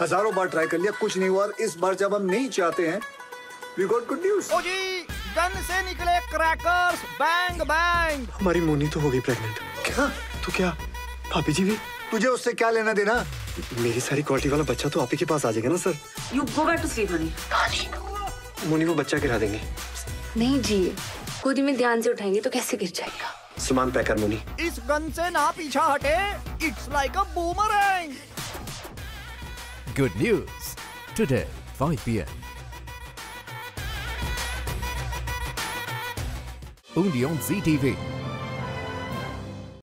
हजारों बार ट्राई कर लिया, कुछ नहीं हुआ। और इस बार जब हम नहीं चाहते हैं, वी गॉट गुड न्यूज़। ओ जी, गन से निकले क्रैकर्स, बैंग बैंग। हमारी मोनी तो हो गई प्रेग्नेंट। क्या? तो क्या भाभी जी भी? तुझे उससे क्या लेना देना? मेरी सारी क्वालिटी वाला बच्चा तो आप ही के पास आ जाएगा ना sir. You go back to sleep honey. Moni को बच्चा गिरा देंगे। नहीं जी, गोदी में ध्यान से उठाएंगे तो कैसे गिर जाएगा। सामान पैक कर मोनी। इस गन से ना पीछा हटे, it's like a boomerang. Good Newwz today 5 PM only on Zee TV.